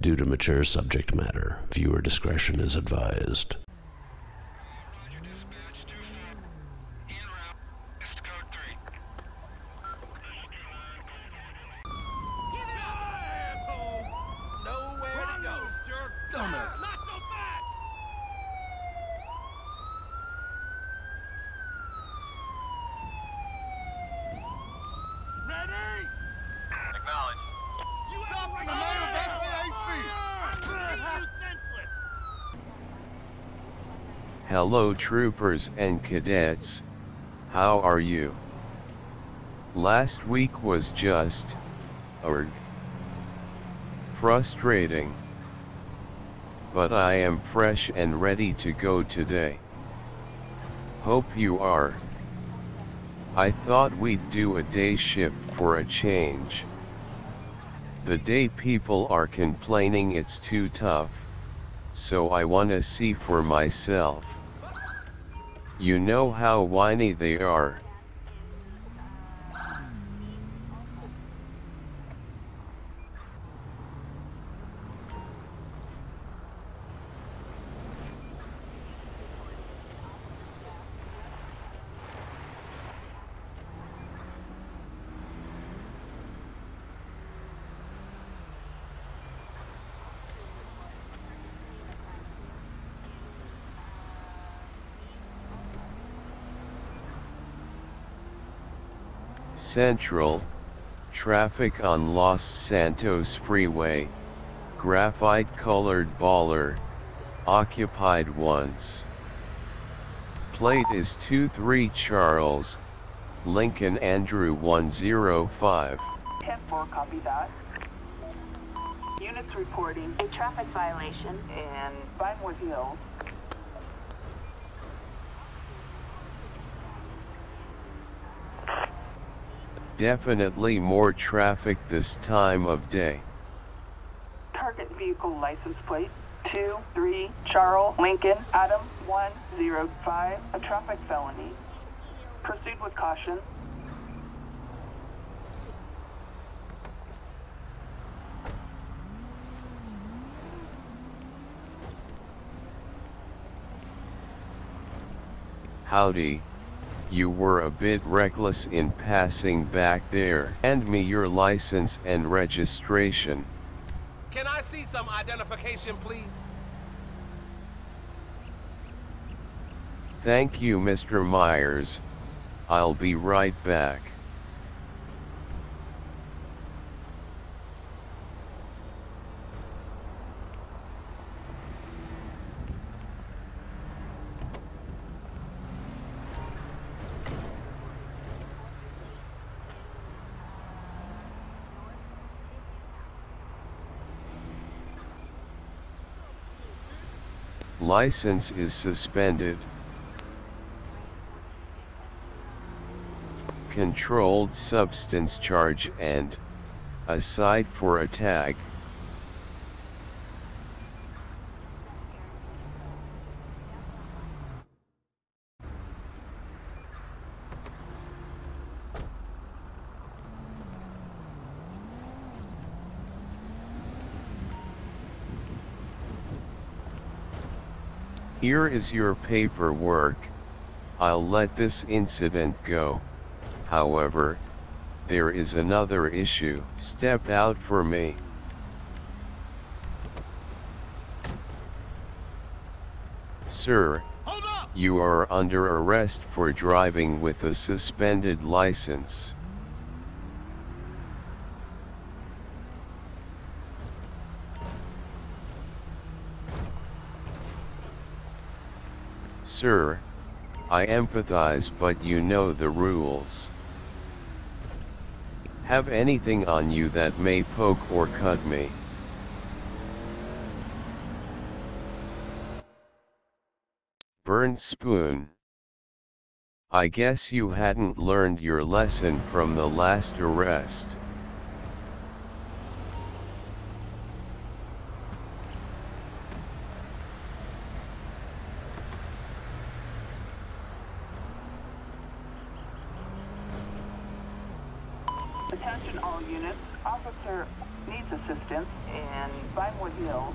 Due to mature subject matter, viewer discretion is advised. Hello troopers and cadets, how are you? Last week was just, frustrating. But I am fresh and ready to go today. Hope you are. I thought we'd do a day shift for a change. The day people are complaining it's too tough, so I wanna see for myself. You know how whiny they are. Central, traffic on Los Santos Freeway, graphite-colored baller, occupied once. Plate is 23 Charles, Lincoln Andrew 105. 10-4, copy that. Units reporting a traffic violation in Vinewood Hills. Definitely more traffic this time of day. Target vehicle license plate 23 Charles Lincoln Adam 105, a traffic felony. Proceed with caution. Howdy. You were a bit reckless in passing back there. Hand me your license and registration. Can I see some identification, please? Thank you, Mr. Myers. I'll be right back. License is suspended. Controlled substance charge and aside for a tag. Here is your paperwork. I'll let this incident go. However, there is another issue. Step out for me. Sir, you are under arrest for driving with a suspended license. Sir, I empathize, but you know the rules. Have anything on you that may poke or cut me? Burnt spoon. I guess you hadn't learned your lesson from the last arrest. Attention all units, Officer needs assistance in Vinewood Hills.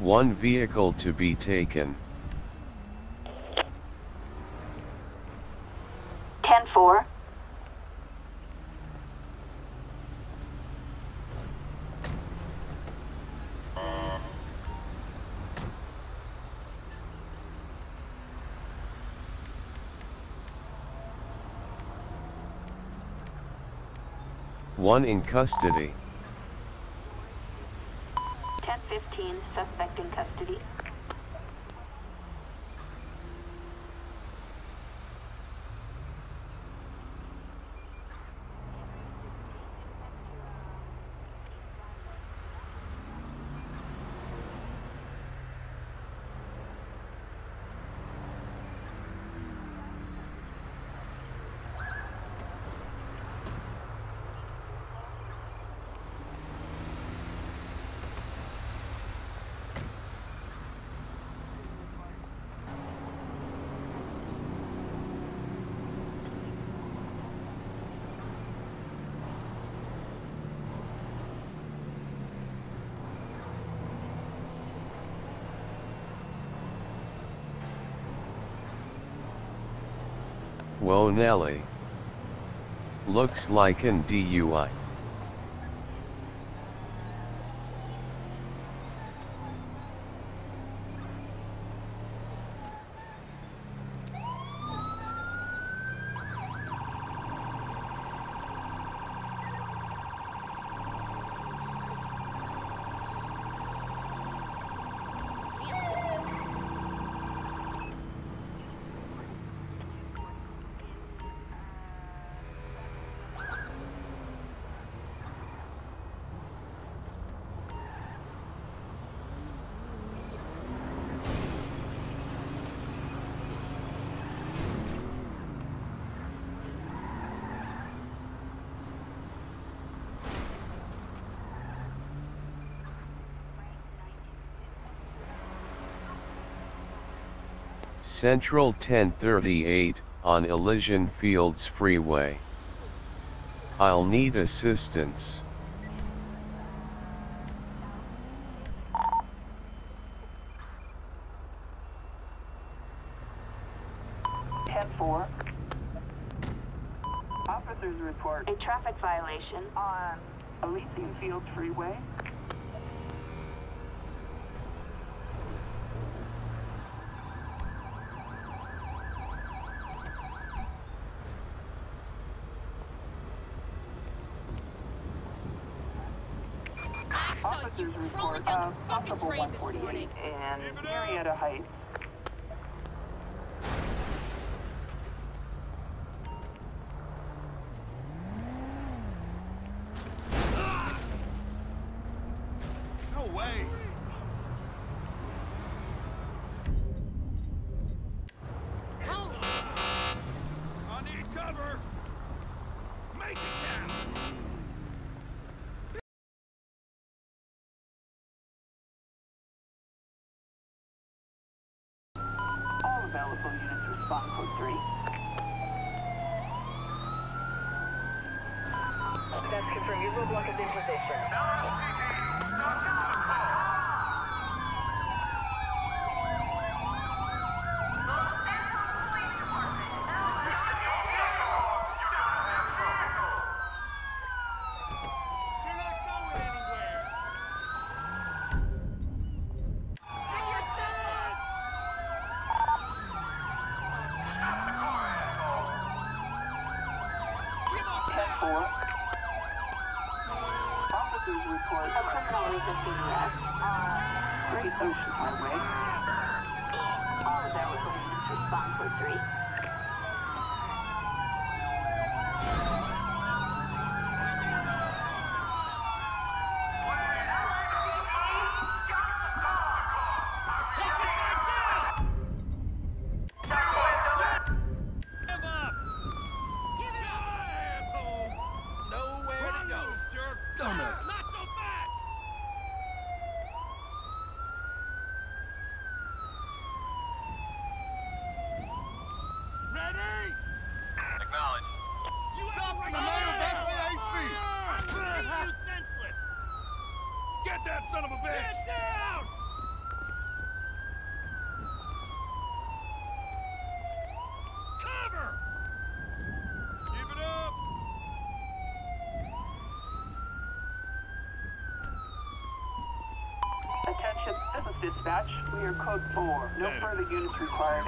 One vehicle to be taken. 10-4. One in custody. 15, suspect in custody. Whoa, Nelly. Looks like an DUI. Central 1038, on Elysian Fields Freeway. I'll need assistance. Officers report a traffic violation on Elysian Fields Freeway. You report down the fucking train this morning. And Marietta Heights. No way. Help. I need cover. Make it count. Available units respond code 3. That's confirmed. You will block at the intersection. Officers report a criminal resisting arrest on Great Ocean Highway. All available units respond for 3. son of a bitch! Get down! Cover! Keep it up! Attention, this is dispatch. We are code 4. No further units required.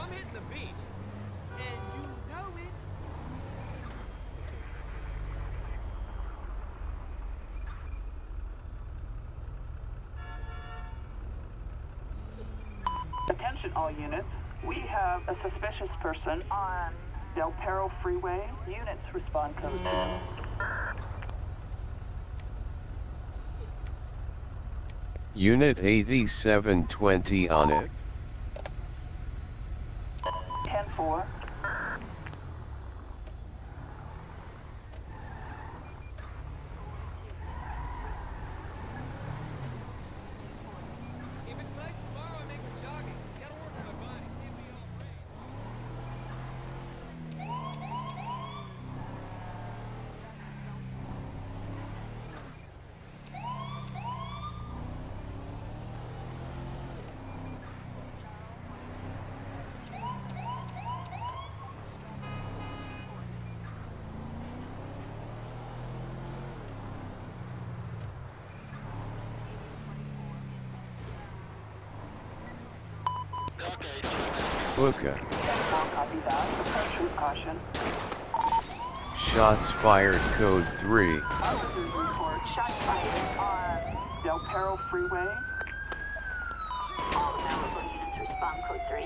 I'm hitting the beach. And you know it. Attention all units. We have a suspicious person on Del Perro Freeway. Units respond code 2. Unit 8720 on it. 10-4. Luca. Shots fired code 3. Officers report shots fired on Del Perro Freeway. All available units respond code 3.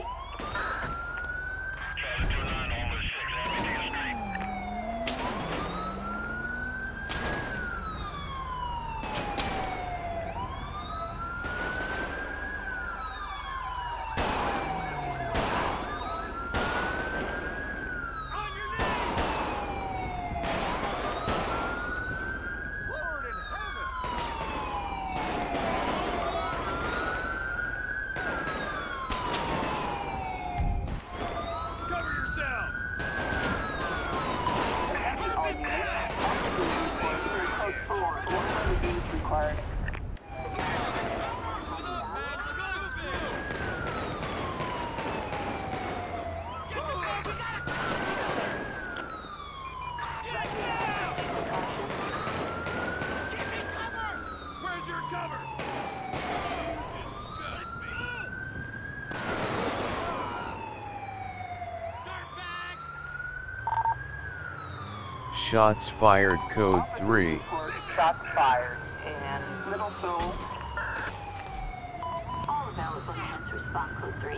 Shots fired code 3. Shots fired and Little Soul. All available units respond code 3.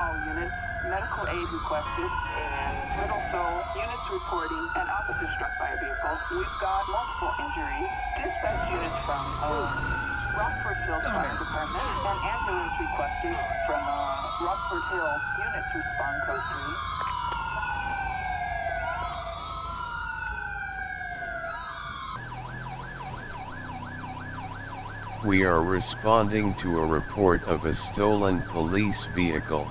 All units, medical aid requested, and Little Soul, units reporting an officer struck by a vehicle. We've got multiple injuries. Dispatch units from Rockford Hills Fire Department and ambulance requested from Rockford Hills. Units respond code 3. We are responding to a report of a stolen police vehicle.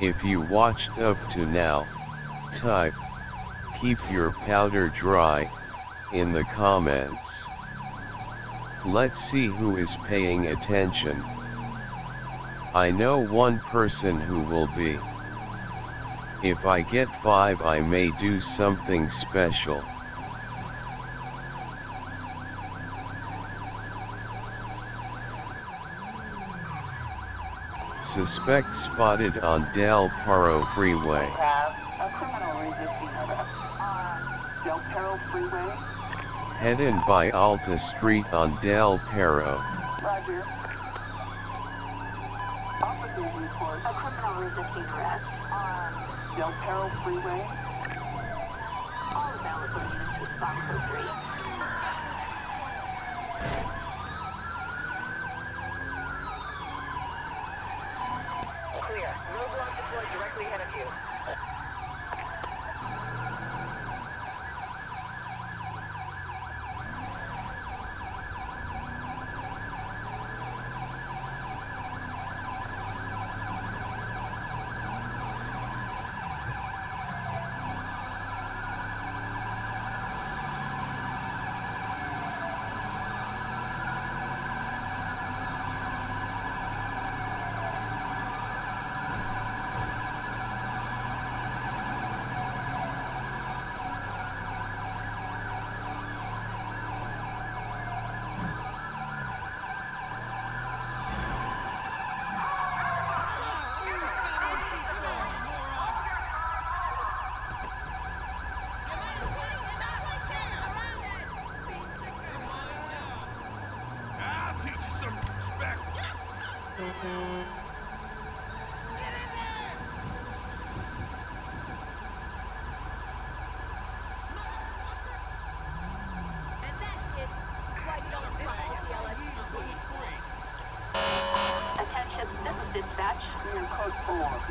If you watched up to now, type, keep your powder dry, in the comments. Let's see who is paying attention. I know one person who will be. If I get 5, I may do something special. Suspect spotted on Del Perro Freeway. We have a criminal resisting arrest on Del Perro Freeway. Heading by Alta Street on Del Perro. Roger. Officers report a criminal resisting arrest on Del Perro Freeway. All available units respond for 3.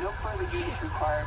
No further duties required.